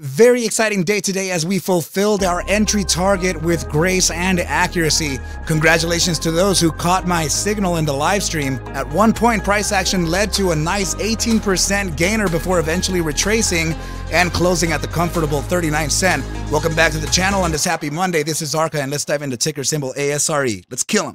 Very exciting day today as we fulfilled our entry target with grace and accuracy. Congratulations to those who caught my signal in the live stream. At one point, price action led to a nice 18% gainer before eventually retracing and closing at the comfortable 39¢. Welcome back to the channel on this happy Monday. This is Arca and let's dive into ticker symbol ASRE. Let's kill him.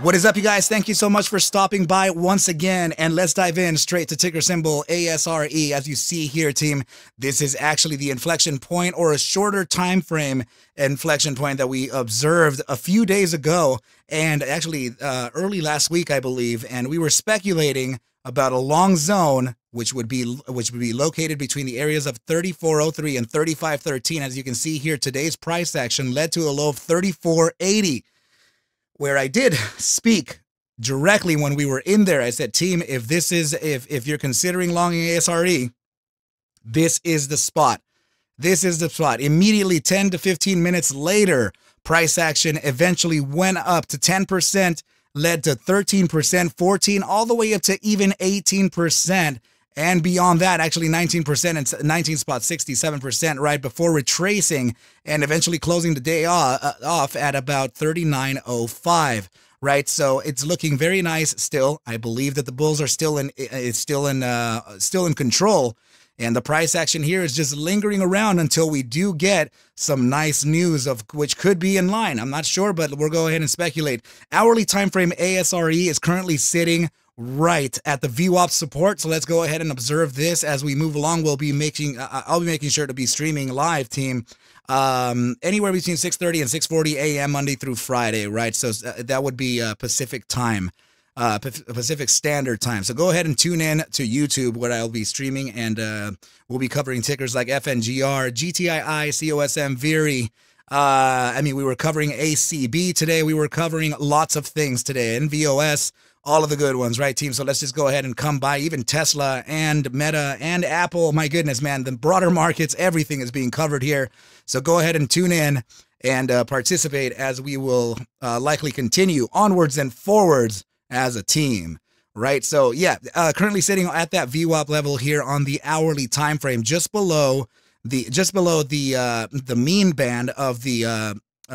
What is up, you guys? Thank you so much for stopping by once again, and let's dive in straight to ticker symbol ASRE. As you see here, team, this is actually the inflection point, or a shorter time frame inflection point, that we observed a few days ago, and actually early last week, I believe. And we were speculating about a long zone which would be located between the areas of 3403 and 3513. As you can see here, today's price action led to a low of 3480. Where I did speak directly when we were in there. I said, team, if you're considering longing ASRE, this is the spot. This is the spot. Immediately 10 to 15 minutes later, price action eventually went up to 10%, led to 13%, 14%, all the way up to even 18%. And beyond that, actually 19% and 19.67% right before retracing and eventually closing the day off at about 39.05, right? So it's looking very nice still. I believe that the bulls are still in control, and the price action here is just lingering around until we do get some nice news, of which could be in line. I'm not sure, but we'll go ahead and speculate. Hourly time frame ASRE is currently sitting right at the VWAP support, so let's go ahead and observe this as we move along. I'll be making sure to be streaming live, team, anywhere between 6:30 and 6:40 a.m. Monday through Friday, right? So that would be Pacific time, Pacific Standard Time. So go ahead and tune in to YouTube, where I'll be streaming, and we'll be covering tickers like FNGR, GTII, COSM, VRI. I mean, we were covering ACB today. We were covering lots of things today. NVOS. All of the good ones, right, team? So let's just go ahead and come by. Even Tesla and Meta and Apple, my goodness, man, the broader markets, everything is being covered here. So go ahead and tune in and participate, as we will likely continue onwards and forwards as a team, right? So, yeah, currently sitting at that VWAP level here on the hourly time frame, just below the mean band of the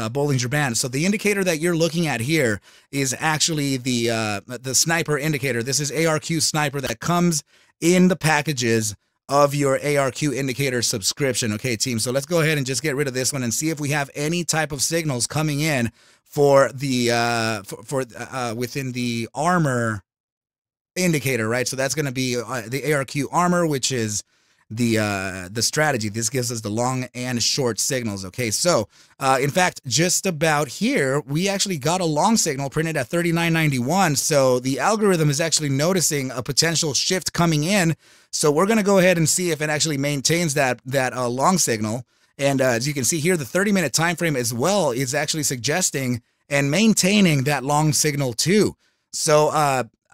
Bollinger Band. So the indicator that you're looking at here is actually the sniper indicator. This is ARQ sniper that comes in the packages of your ARQ indicator subscription. Okay, team. So let's go ahead and just get rid of this one and see if we have any type of signals coming in for the within the armor indicator, right? So that's going to be the ARQ armor, which is the strategy. This gives us the long and short signals. Okay, so in fact, just about here, we actually got a long signal printed at 39.91. So the algorithm is actually noticing a potential shift coming in. So we're going to go ahead and see if it actually maintains that long signal. And as you can see here, the 30-minute time frame as well is actually suggesting and maintaining that long signal too. So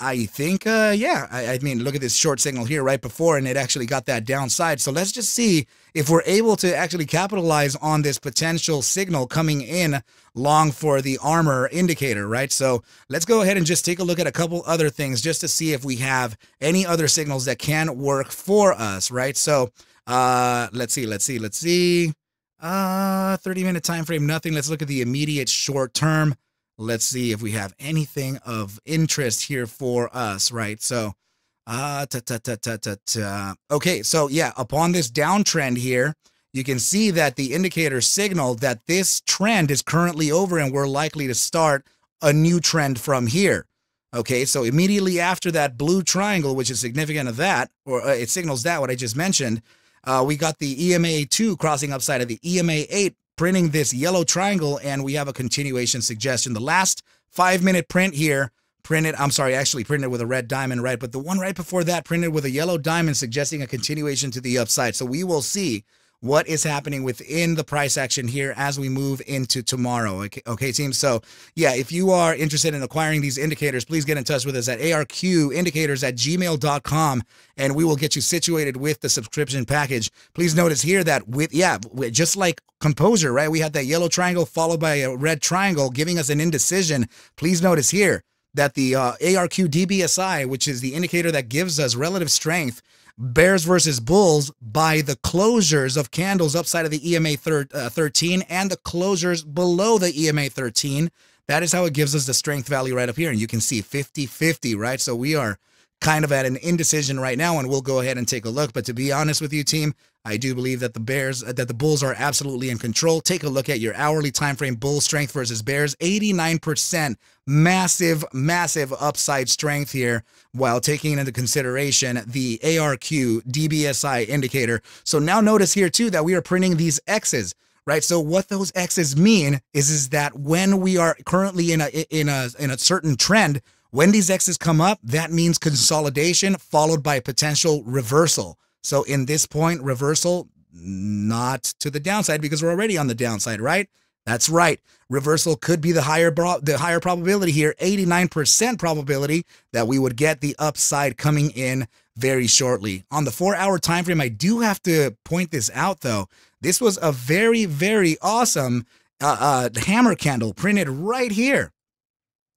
I think, yeah, I mean, look at this short signal here right before, and it actually got that downside. So let's just see if we're able to actually capitalize on this potential signal coming in long for the armor indicator, right? So let's go ahead and just take a look at a couple other things just to see if we have any other signals that can work for us, right? So let's see. 30-minute time frame, nothing. Let's look at the immediate short term. Let's see if we have anything of interest here for us, right? So, okay, so yeah, upon this downtrend here, you can see that the indicator signaled that this trend is currently over and we're likely to start a new trend from here. Okay, so immediately after that blue triangle, which is significant of that, or it signals that, what I just mentioned, we got the EMA2 crossing upside of the EMA8, printing this yellow triangle, and we have a continuation suggestion. The last 5-minute print here actually printed with a red diamond, right? But the one right before that printed with a yellow diamond, suggesting a continuation to the upside. So we will see what is happening within the price action here as we move into tomorrow. Okay, team. So yeah, if you are interested in acquiring these indicators, please get in touch with us at arqindicators@gmail.com, and we will get you situated with the subscription package. Please notice here that with, yeah, just like Composure, right? We had that yellow triangle followed by a red triangle giving us an indecision. Please notice here that the ARQ DBSI, which is the indicator that gives us relative strength, bears versus bulls by the closures of candles upside of the EMA 13 and the closures below the EMA 13. That is how it gives us the strength value right up here. And you can see 50-50, right? So we are kind of at an indecision right now, and we'll go ahead and take a look. But to be honest with you, team, I do believe that the bulls are absolutely in control. Take a look at your hourly time frame, bull strength versus bears, 89%, massive, massive upside strength here, while taking into consideration the ARQ DBSI indicator. So now notice here too that we are printing these X's, right? So what those X's mean is that when we are currently in a certain trend, when these X's come up, that means consolidation followed by potential reversal. So in this point, reversal, not to the downside because we're already on the downside, right? That's right. Reversal could be the higher probability here, 89% probability that we would get the upside coming in very shortly. On the 4-hour time frame, I do have to point this out though. This was a very, very awesome hammer candle printed right here,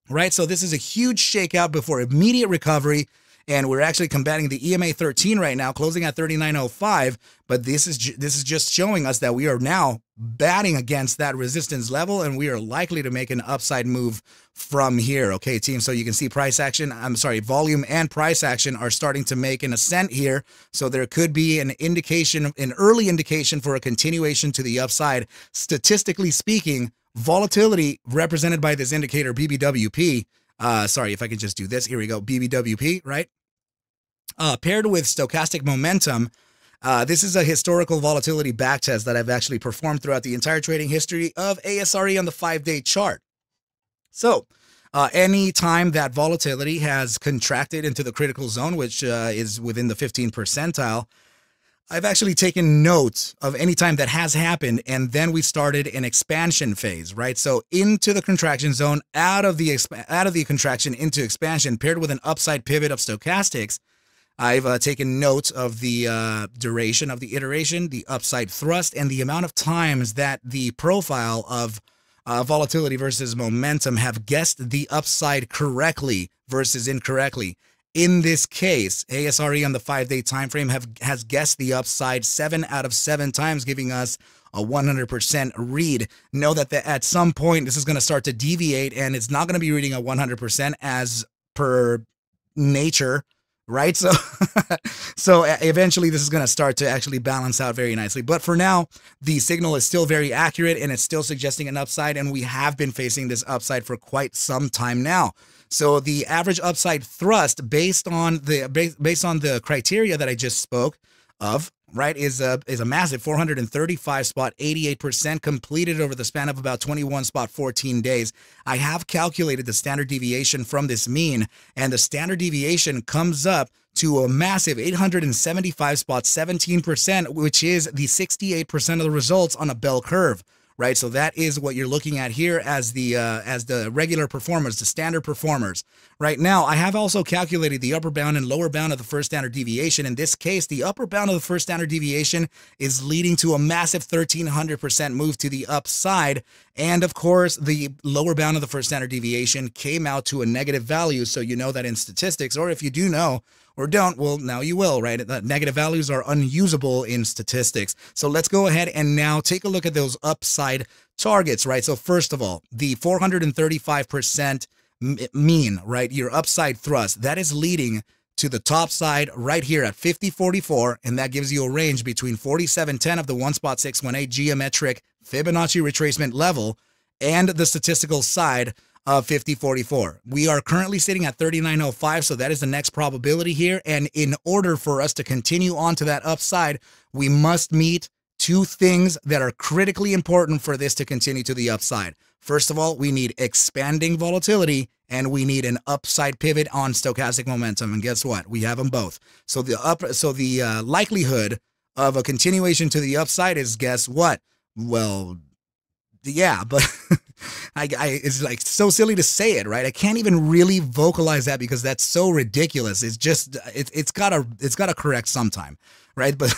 right? So this is a huge shakeout before immediate recovery. And we're actually combating the EMA13 right now, closing at 39.05. But this is just showing us that we are now batting against that resistance level, and we are likely to make an upside move from here. Okay, team. So you can see price action, I'm sorry, volume and price action are starting to make an ascent here. So there could be an indication, an early indication for a continuation to the upside. Statistically speaking, volatility represented by this indicator, BBWP, sorry, if I could just do this. Here we go. BBWP, right? Paired with stochastic momentum, this is a historical volatility backtest that I've actually performed throughout the entire trading history of ASRE on the 5-day chart. So any time that volatility has contracted into the critical zone, which is within the 15th percentile, I've actually taken note of any time that has happened, and then we started an expansion phase, right? So into the contraction zone, out of the contraction into expansion, paired with an upside pivot of stochastics. I've taken note of the duration of the iteration, the upside thrust, and the amount of times that the profile of volatility versus momentum have guessed the upside correctly versus incorrectly. In this case, ASRE on the 5-day time frame has guessed the upside 7 out of 7 times, giving us a 100% read. Know that at some point this is going to start to deviate, and it's not going to be reading a 100% as per nature, right? So so eventually this is going to start to actually balance out very nicely. But for now, the signal is still very accurate, and it's still suggesting an upside, and we have been facing this upside for quite some time now. So the average upside thrust based on the criteria that I just spoke of, right, is a massive 435 spot, 88% completed over the span of about 21 spot 14 days. I have calculated the standard deviation from this mean, and the standard deviation comes up to a massive 875 spot, 17%, which is the 68% of the results on a bell curve. Right, so that is what you're looking at here as the regular performers, the standard performers. Right now, I have also calculated the upper bound and lower bound of the first standard deviation. In this case, the upper bound of the first standard deviation is leading to a massive 1,300% move to the upside, and of course, the lower bound of the first standard deviation came out to a negative value. So you know that in statistics, or if you do know or don't, well, now you will, right? Negative values are unusable in statistics. So let's go ahead and now take a look at those upside targets, right? So first of all, the 435% mean, right? Your upside thrust, that is leading to the top side right here at 50.44, and that gives you a range between 47.10 of the 1.618 geometric Fibonacci retracement level and the statistical side of 50.44. We are currently sitting at 39.05, so that is the next probability here. And in order for us to continue on to that upside, we must meet two things that are critically important for this to continue to the upside. First of all, we need expanding volatility, and we need an upside pivot on stochastic momentum. And guess what? We have them both. So the likelihood of a continuation to the upside is, guess what? Well, yeah, but it's like so silly to say it, right? I can't even really vocalize that because that's so ridiculous. It's just, it's gotta correct sometime, right? But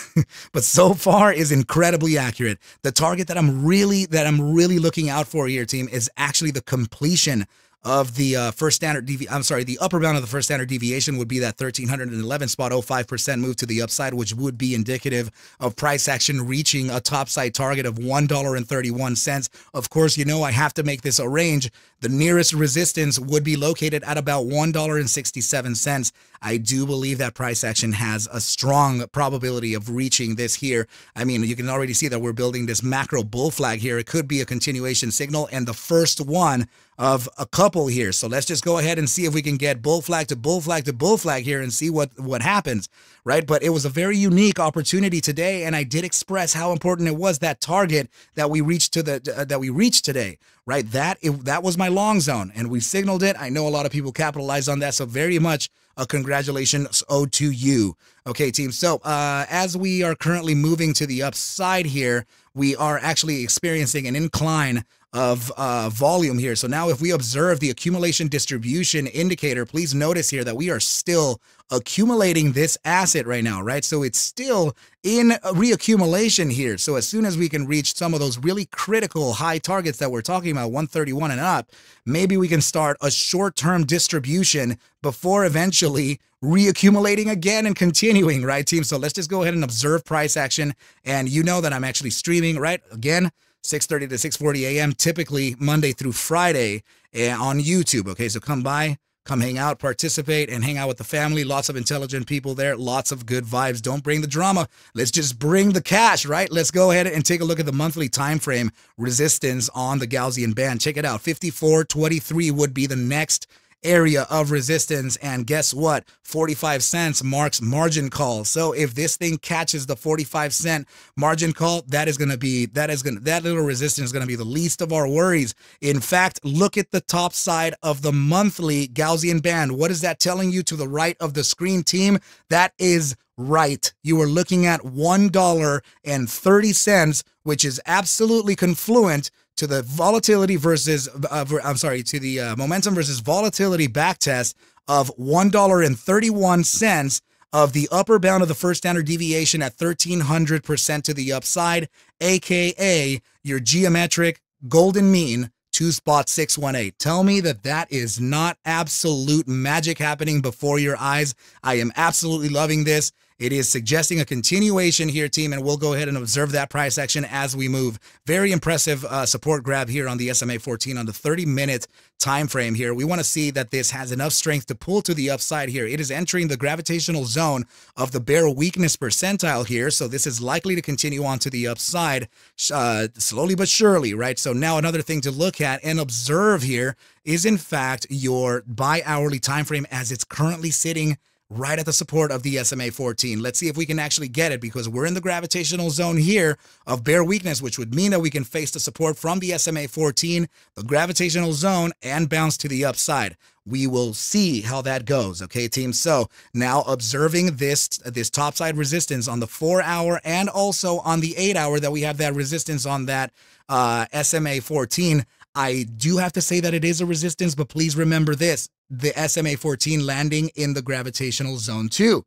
so far is incredibly accurate. The target that I'm really looking out for here, team, is actually the completion of the first standard deviation. I'm sorry, the upper bound of the first standard deviation would be that 1311.05% move to the upside, which would be indicative of price action reaching a topside target of $1.31. Of course, you know I have to make this a range. The nearest resistance would be located at about $1.67. I do believe that price action has a strong probability of reaching this here. I mean, you can already see that we're building this macro bull flag here. It could be a continuation signal and the first one of a couple here. So let's just go ahead and see if we can get bull flag to bull flag to bull flag here and see what happens, right? But it was a very unique opportunity today, and I did express how important it was, that target that we reached today, right? That was my long zone, and we signaled it. I know a lot of people capitalized on that, so very much a congratulations owed to you. Okay, team. So as we are currently moving to the upside here, we are actually experiencing an incline of volume here. So now if we observe the accumulation distribution indicator, please notice here that we are still accumulating this asset right now, right? So it's still in reaccumulation here. So as soon as we can reach some of those really critical high targets that we're talking about, 131 and up, maybe we can start a short-term distribution before eventually reaccumulating again and continuing, right, team? So let's just go ahead and observe price action. And you know that I'm actually streaming, right? Again, 6:30 to 6:40 a.m. typically Monday through Friday on YouTube. Okay, so come by, come hang out, participate, and hang out with the family. Lots of intelligent people there, lots of good vibes. Don't bring the drama. Let's just bring the cash, right? Let's go ahead and take a look at the monthly time frame resistance on the Gaussian band. Check it out. 54.23 would be the next area of resistance, and guess what? 45 cents marks margin call. So if this thing catches the 45-cent margin call, that little resistance is gonna be the least of our worries. In fact, look at the top side of the monthly Gaussian band. What is that telling you to the right of the screen, team? That is right. You are looking at $1.30, which is absolutely confluent to the volatility versus, to the momentum versus volatility back test of $1.31 of the upper bound of the first standard deviation at 1,300% to the upside, AKA your geometric golden mean 2.618. Tell me that that is not absolute magic happening before your eyes. I am absolutely loving this. It is suggesting a continuation here, team, and we'll go ahead and observe that price action as we move. Very impressive support grab here on the SMA14 on the 30-minute time frame here. We want to see that this has enough strength to pull to the upside here. It is entering the gravitational zone of the bear weakness percentile here, so this is likely to continue on to the upside slowly but surely, right? So now another thing to look at and observe here is, in fact, your bi-hourly time frame as it's currently sitting right at the support of the SMA14. Let's see if we can actually get it, because we're in the gravitational zone here of bear weakness, which would mean that we can face the support from the SMA14, the gravitational zone, and bounce to the upside. We will see how that goes, okay, team? So now observing this topside resistance on the 4-hour and also on the 8-hour that we have that resistance on that SMA14, I do have to say that it is a resistance, but please remember this, the SMA14 landing in the gravitational zone too.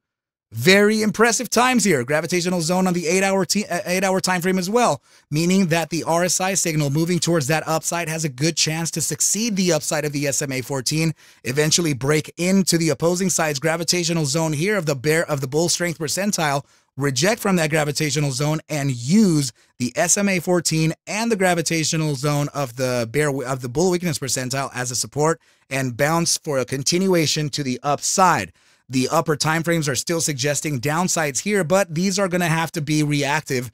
Very impressive times here. Gravitational zone on the 8-hour time frame as well, meaning that the RSI signal moving towards that upside has a good chance to succeed the upside of the SMA14, eventually break into the opposing side's gravitational zone here of the bull strength percentile, reject from that gravitational zone, and use the SMA14 and the gravitational zone of the bull weakness percentile as a support and bounce for a continuation to the upside. The upper timeframes are still suggesting downsides here, but these are going to have to be reactive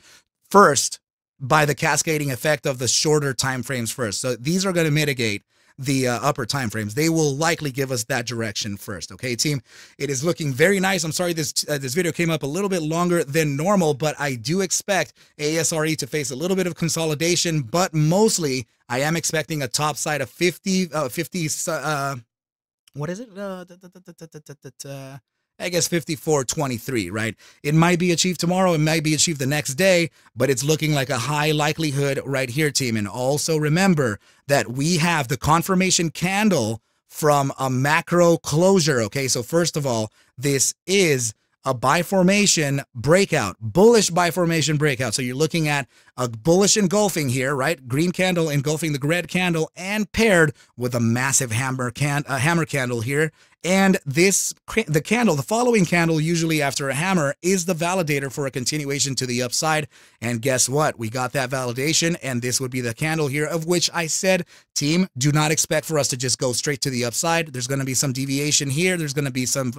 first by the cascading effect of the shorter timeframes first. So these are going to mitigate the upper time frames. They will likely give us that direction first. Okay, team, it is looking very nice. I'm sorry this video came up a little bit longer than normal, but I do expect ASRE to face a little bit of consolidation, but mostly I am expecting a top side of 50 what is it? I guess 54.23, right? It might be achieved tomorrow. It might be achieved the next day, but it's looking like a high likelihood right here, team. And also remember that we have the confirmation candle from a macro closure, okay? So first of all, this is a buy formation breakout, bullish buy formation breakout. So you're looking at a bullish engulfing here, right? Green candle engulfing the red candle and paired with a massive hammer candle here. And the following candle usually after a hammer is the validator for a continuation to the upside. And guess what? We got that validation, and this would be the candle here, of which I said, team, do not expect for us to just go straight to the upside. There's going to be some deviation here. There's going to be some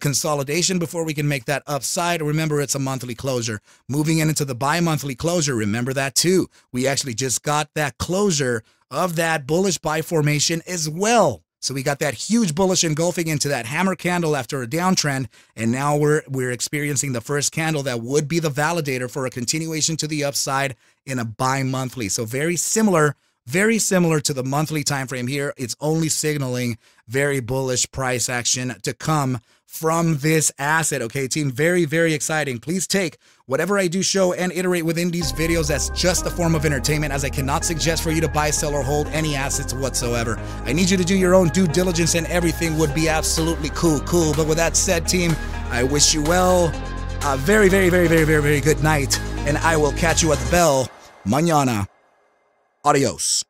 consolidation before we can make that upside. Remember, it's a monthly closure. Moving into the bi-monthly closure, remember that too. We actually just got that closure of that bullish buy formation as well. So we got that huge bullish engulfing into that hammer candle after a downtrend, and now we're experiencing the first candle that would be the validator for a continuation to the upside in a bi-monthly. So very similar to the monthly time frame here. It's only signaling very bullish price action to come from this asset, okay, team? Very, very exciting. Please take whatever I do show and iterate within these videos. That's just a form of entertainment, as I cannot suggest for you to buy, sell, or hold any assets whatsoever. I need you to do your own due diligence, and everything would be absolutely cool. But with that said, team, I wish you well. A very good night, and I will catch you at the bell mañana. Adios.